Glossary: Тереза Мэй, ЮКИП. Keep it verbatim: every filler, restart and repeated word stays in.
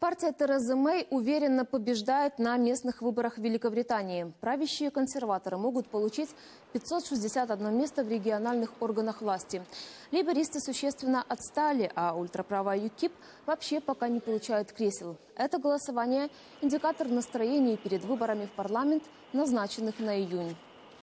Партия Терезы Мэй уверенно побеждает на местных выборах в Великобритании. Правящие консерваторы могут получить пятьсот шестьдесят одно место в региональных органах власти. Лейбористы существенно отстали, а ультраправая ЮКИП вообще пока не получает кресел. Это голосование – индикатор настроений перед выборами в парламент, назначенных на июнь.